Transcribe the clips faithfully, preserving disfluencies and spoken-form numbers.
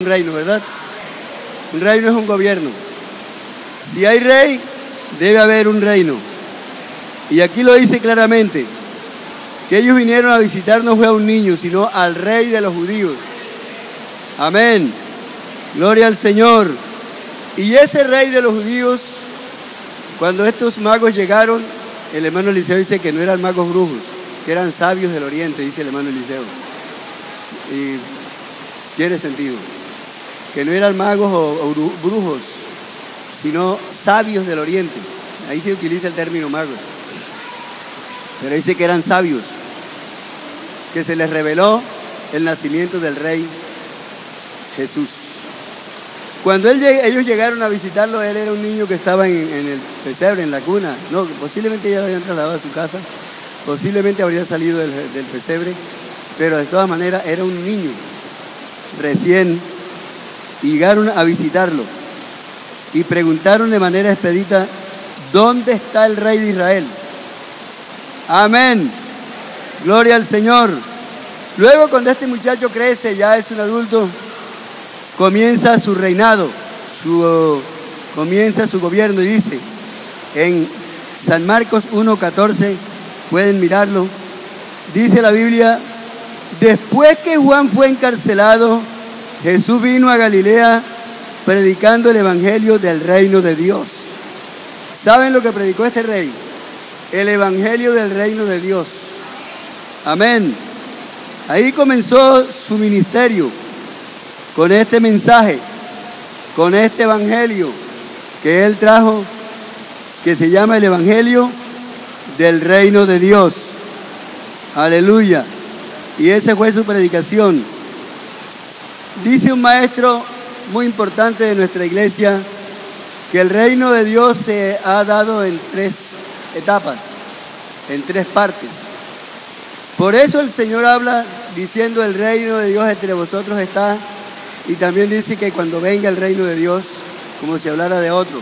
Un reino, ¿verdad? Un reino es un gobierno. Si hay rey, debe haber un reino. Y aquí lo dice claramente, que ellos vinieron a visitar no fue a un niño, sino al rey de los judíos. Amén. Gloria al Señor. Y ese rey de los judíos, cuando estos magos llegaron, el hermano Eliseo dice que no eran magos brujos, que eran sabios del oriente, dice el hermano Eliseo. Y tiene sentido. Que no eran magos o, o brujos, sino sabios del oriente. Ahí se utiliza el término mago. Pero dice que eran sabios, que se les reveló el nacimiento del rey Jesús. Cuando él, ellos llegaron a visitarlo, él era un niño que estaba en, en el pesebre, en la cuna. No, posiblemente ya lo habían trasladado a su casa, posiblemente habría salido del, del pesebre, pero de todas maneras era un niño recién. Llegaron a visitarlo y preguntaron de manera expedita, ¿dónde está el rey de Israel? Amén. Gloria al Señor. Luego, cuando este muchacho crece, ya es un adulto, comienza su reinado, su, comienza su gobierno. Y dice, en San Marcos uno catorce, pueden mirarlo, dice la Biblia, después que Juan fue encarcelado, Jesús vino a Galilea predicando el evangelio del reino de Dios. ¿Saben lo que predicó este rey? El evangelio del reino de Dios. Amén. Ahí comenzó su ministerio, con este mensaje, con este evangelio que él trajo, que se llama el evangelio del reino de Dios. Aleluya. Y esa fue su predicación. Dice un maestro muy importante de nuestra iglesia que el reino de Dios se ha dado en tres etapas, en tres partes. Por eso el Señor habla diciendo el reino de Dios entre vosotros está, y también dice que cuando venga el reino de Dios, como si hablara de otro.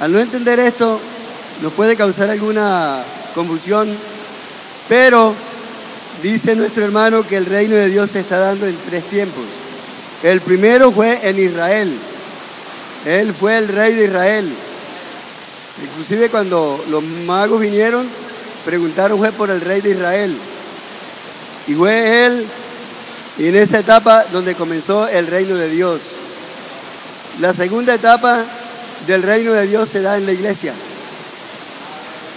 Al no entender esto, nos puede causar alguna confusión, pero dice nuestro hermano que el reino de Dios se está dando en tres tiempos. El primero fue en Israel. Él fue el rey de Israel. Inclusive cuando los magos vinieron, preguntaron fue por el rey de Israel. Y fue él, y en esa etapa donde comenzó el reino de Dios. La segunda etapa del reino de Dios se da en la iglesia.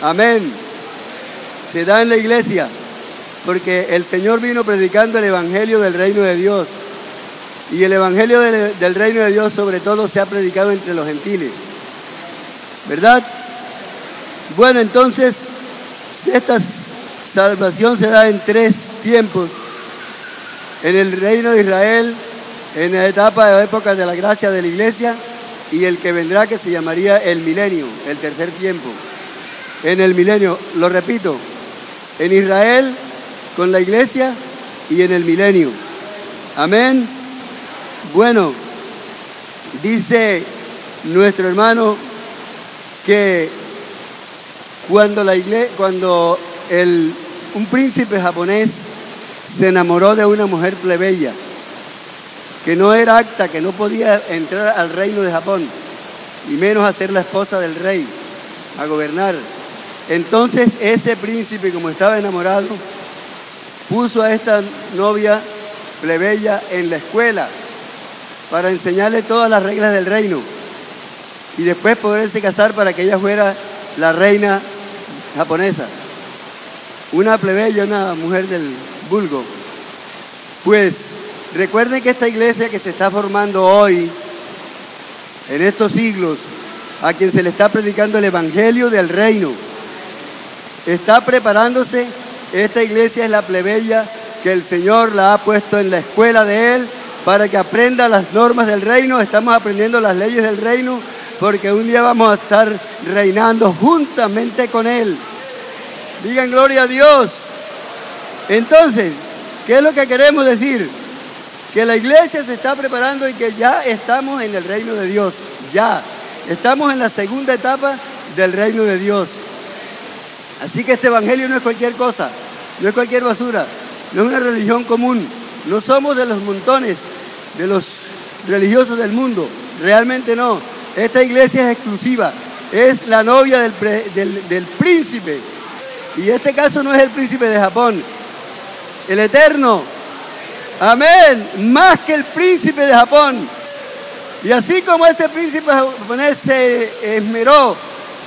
Amén. Se da en la iglesia. Porque el Señor vino predicando el evangelio del reino de Dios. Y el evangelio del, del reino de Dios sobre todo se ha predicado entre los gentiles. ¿Verdad? Bueno, entonces, esta salvación se da en tres tiempos. En el reino de Israel, en la etapa de la época de la gracia de la iglesia, y el que vendrá que se llamaría el milenio, el tercer tiempo. En el milenio, lo repito, en Israel, con la iglesia y en el milenio. Amén. Bueno, dice nuestro hermano que cuando, la iglesia, cuando el, un príncipe japonés se enamoró de una mujer plebeya que no era apta, que no podía entrar al reino de Japón y menos a ser la esposa del rey, a gobernar. Entonces ese príncipe, como estaba enamorado, puso a esta novia plebeya en la escuela para enseñarle todas las reglas del reino y después poderse casar para que ella fuera la reina japonesa. Una plebeya, una mujer del vulgo. Pues recuerden que esta iglesia que se está formando hoy, en estos siglos, a quien se le está predicando el evangelio del reino, está preparándose. Esta iglesia es la plebeya que el Señor la ha puesto en la escuela de Él para que aprenda las normas del reino. Estamos aprendiendo las leyes del reino porque un día vamos a estar reinando juntamente con Él. Digan gloria a Dios. Entonces, ¿qué es lo que queremos decir? Que la iglesia se está preparando y que ya estamos en el reino de Dios. Ya. Estamos en la segunda etapa del reino de Dios. Así que este evangelio no es cualquier cosa. No es cualquier basura, no es una religión común, no somos de los montones, de los religiosos del mundo. Realmente no. Esta iglesia es exclusiva. Es la novia del, del, del príncipe. Y este caso no es el príncipe de Japón. El eterno. Amén. Más que el príncipe de Japón. Y así como ese príncipe japonés se esmeró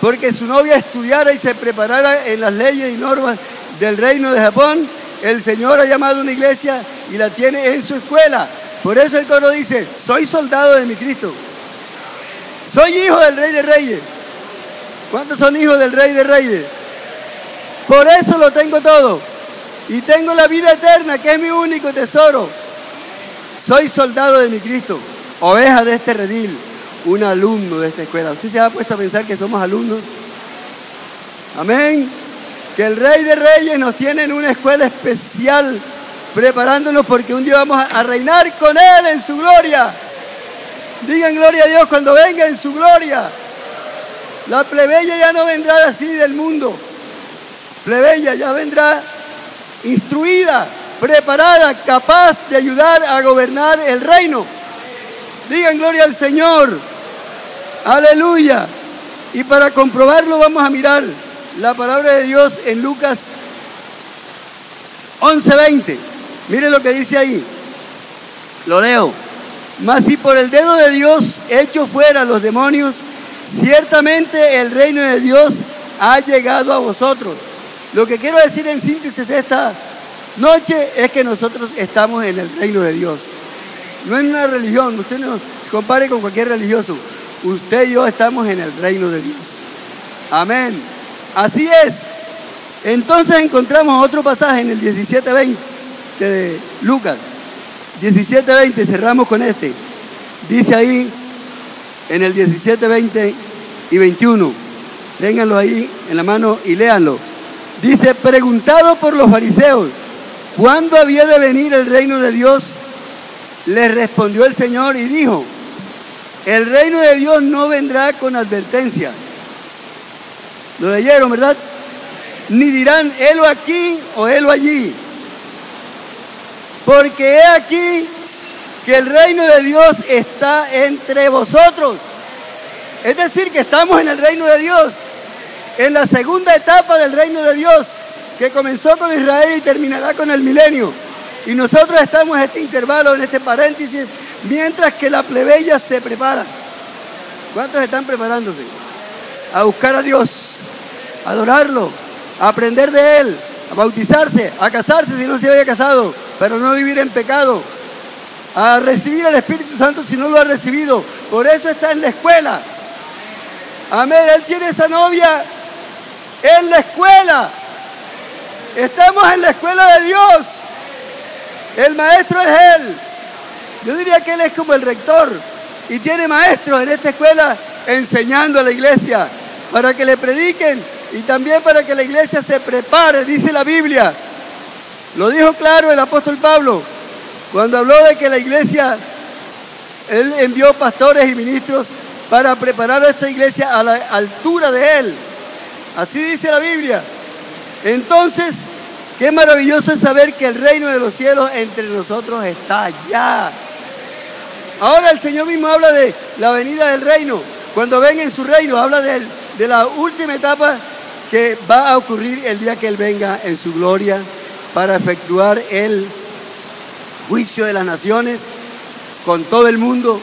porque su novia estudiara y se preparara en las leyes y normas del reino de Japón, el Señor ha llamado a una iglesia y la tiene en su escuela. Por eso el coro dice: soy soldado de mi Cristo. Soy hijo del Rey de Reyes. ¿Cuántos son hijos del Rey de Reyes? Por eso lo tengo todo. Y tengo la vida eterna, que es mi único tesoro. Soy soldado de mi Cristo. Oveja de este redil. Un alumno de esta escuela. ¿Usted se ha puesto a pensar que somos alumnos? Amén. Que el Rey de Reyes nos tiene en una escuela especial, preparándonos porque un día vamos a reinar con Él en su gloria. Digan gloria a Dios cuando venga en su gloria. La plebeya ya no vendrá así del mundo. Plebeya ya vendrá instruida, preparada, capaz de ayudar a gobernar el reino. Digan gloria al Señor. Aleluya. Y para comprobarlo vamos a mirar la palabra de Dios en Lucas once veinte. Mire lo que dice ahí. Lo leo. Mas si por el dedo de Dios echo fuera los demonios, ciertamente el reino de Dios ha llegado a vosotros. Lo que quiero decir en síntesis esta noche es que nosotros estamos en el reino de Dios. No en una religión, usted no compare con cualquier religioso. Usted y yo estamos en el reino de Dios. Amén. Así es. Entonces encontramos otro pasaje en el diecisiete veinte de Lucas. diecisiete veinte, cerramos con este. Dice ahí en el diecisiete, veinte y veintiuno. Ténganlo ahí en la mano y léanlo. Dice: preguntado por los fariseos, ¿cuándo había de venir el reino de Dios? Les respondió el Señor y dijo: el reino de Dios no vendrá con advertencia. Lo leyeron, ¿verdad? Ni dirán, helo aquí o helo allí. Porque he aquí que el reino de Dios está entre vosotros. Es decir, que estamos en el reino de Dios. En la segunda etapa del reino de Dios, que comenzó con Israel y terminará con el milenio. Y nosotros estamos en este intervalo, en este paréntesis, mientras que la plebeya se prepara. ¿Cuántos están preparándose? A buscar a Dios, a adorarlo, a aprender de Él, a bautizarse, a casarse si no se había casado, pero no vivir en pecado, a recibir al Espíritu Santo si no lo ha recibido. Por eso está en la escuela. Amén, Él tiene esa novia en la escuela. Estamos en la escuela de Dios. El maestro es Él. Yo diría que Él es como el rector y tiene maestros en esta escuela enseñando a la iglesia para que le prediquen y también para que la iglesia se prepare, dice la Biblia. Lo dijo claro el apóstol Pablo cuando habló de que la iglesia, Él envió pastores y ministros para preparar a esta iglesia a la altura de Él. Así dice la Biblia. Entonces, qué maravilloso es saber que el reino de los cielos entre nosotros está ya. Ahora el Señor mismo habla de la venida del reino. Cuando venga en su reino, habla de, de la última etapa que va a ocurrir el día que Él venga en su gloria para efectuar el juicio de las naciones con todo el mundo.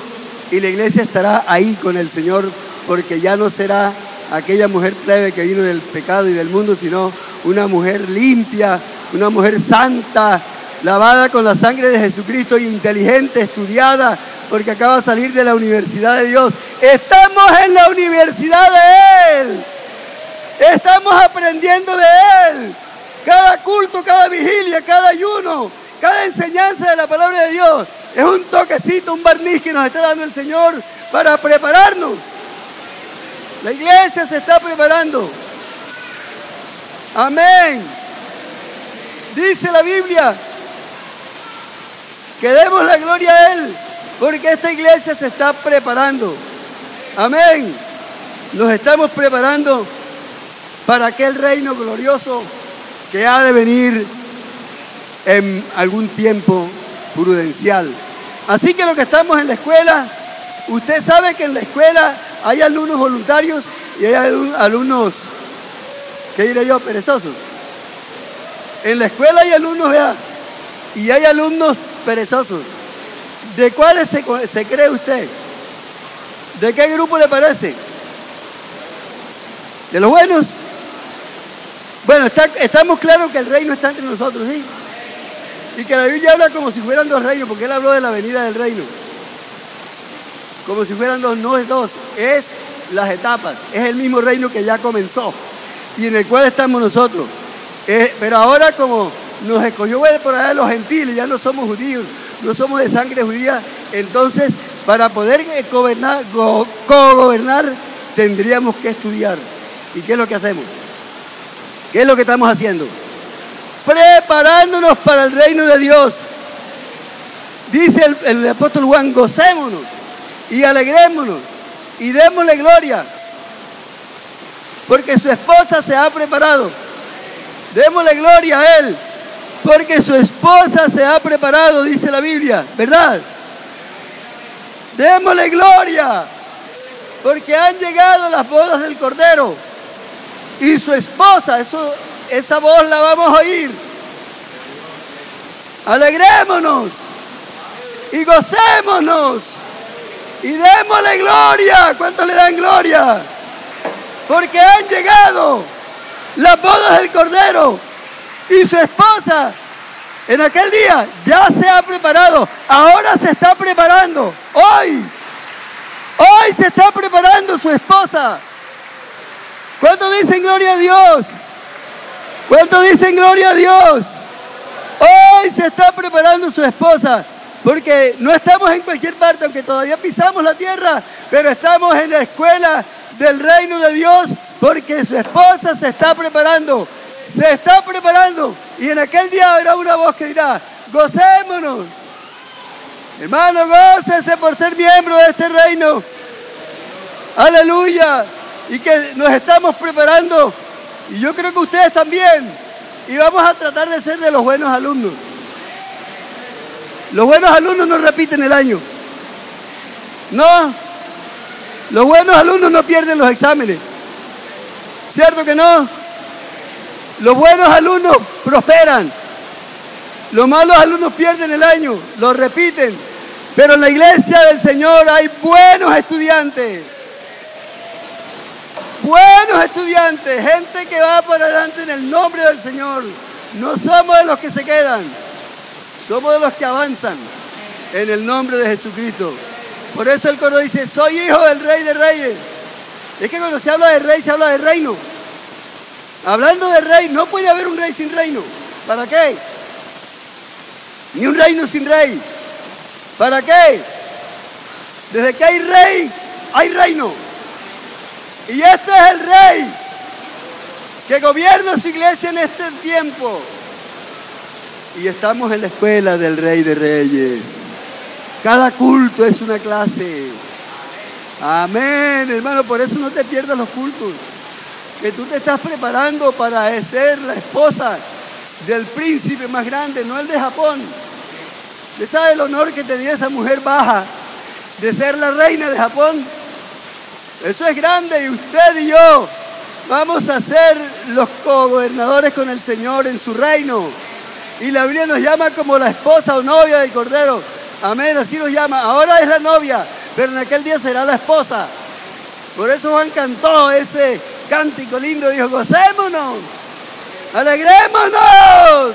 Y la iglesia estará ahí con el Señor, porque ya no será aquella mujer plebe que vino del pecado y del mundo, sino una mujer limpia, una mujer santa, lavada con la sangre de Jesucristo, y inteligente, estudiada, porque acaba de salir de la universidad de Dios. Estamos en la universidad de Él. Estamos aprendiendo de Él. Cada culto, cada vigilia, cada ayuno, cada enseñanza de la palabra de Dios es un toquecito, un barniz que nos está dando el Señor para prepararnos. La iglesia se está preparando. Amén. Dice la Biblia que demos la gloria a Él, porque esta iglesia se está preparando. Amén. Nos estamos preparando para aquel reino glorioso que ha de venir en algún tiempo prudencial. Así que los que estamos en la escuela, usted sabe que en la escuela hay alumnos voluntarios y hay alumnos, ¿qué diré yo?, perezosos. En la escuela hay alumnos, vea, y hay alumnos perezosos. ¿De cuáles se, se cree usted? ¿De qué grupo le parece? ¿De los buenos? Bueno, está, estamos claros que el reino está entre nosotros, ¿sí? Y que la Biblia habla como si fueran dos reinos, porque él habló de la venida del reino. Como si fueran dos, no es dos, es las etapas. Es el mismo reino que ya comenzó y en el cual estamos nosotros. Eh, pero ahora como nos escogió por allá de los gentiles, ya no somos judíos, no somos de sangre judía, entonces para poder gobernar, go, co-gobernar tendríamos que estudiar. ¿Y qué es lo que hacemos? ¿Qué es lo que estamos haciendo? Preparándonos para el reino de Dios. Dice el, el apóstol Juan, gocémonos y alegrémonos y démosle gloria, porque su esposa se ha preparado. Démosle gloria a Él, porque su esposa se ha preparado, dice la Biblia, ¿verdad? Démosle gloria, porque han llegado las bodas del Cordero y su esposa, eso, esa voz la vamos a oír. Alegrémonos y gocémonos y démosle gloria. ¿Cuántos le dan gloria? Porque han llegado las bodas del Cordero y su esposa en aquel día ya se ha preparado. Ahora se está preparando. Hoy, hoy se está preparando su esposa. ¿Cuántos dicen gloria a Dios? ¿Cuántos dicen gloria a Dios? Hoy se está preparando su esposa, porque no estamos en cualquier parte, aunque todavía pisamos la tierra, pero estamos en la escuela del reino de Dios, porque su esposa se está preparando, se está preparando, y en aquel día habrá una voz que dirá, gocémonos, hermano, gócese por ser miembro de este reino, aleluya, y que nos estamos preparando. Y yo creo que ustedes también. Y vamos a tratar de ser de los buenos alumnos. Los buenos alumnos no repiten el año. No. Los buenos alumnos no pierden los exámenes. ¿Cierto que no? Los buenos alumnos prosperan. Los malos alumnos pierden el año. Lo repiten. Pero en la iglesia del Señor hay buenos estudiantes. Buenos estudiantes, gente que va para adelante en el nombre del Señor. No somos de los que se quedan, somos de los que avanzan en el nombre de Jesucristo. Por eso el coro dice, soy hijo del Rey de Reyes. Es que cuando se habla de rey, se habla de reino. Hablando de rey, no puede haber un rey sin reino. ¿Para qué? Ni un reino sin rey. ¿Para qué? Desde que hay rey, hay reino. Y este es el Rey que gobierna su iglesia en este tiempo. Y estamos en la escuela del Rey de Reyes. Cada culto es una clase. Amén, hermano, por eso no te pierdas los cultos. Que tú te estás preparando para ser la esposa del príncipe más grande, no el de Japón. ¿Usted sabe el honor que tenía esa mujer baja de ser la reina de Japón? Eso es grande, y usted y yo vamos a ser los cogobernadores con el Señor en su reino. Y la Biblia nos llama como la esposa o novia del Cordero. Amén, así nos llama. Ahora es la novia, pero en aquel día será la esposa. Por eso Juan cantó ese cántico lindo. Dijo, gocémonos, alegrémonos,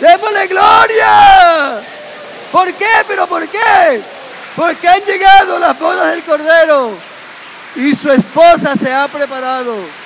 démosle gloria. ¿Por qué? ¿Pero por qué? Porque han llegado las bodas del Cordero. Y su esposa se ha preparado.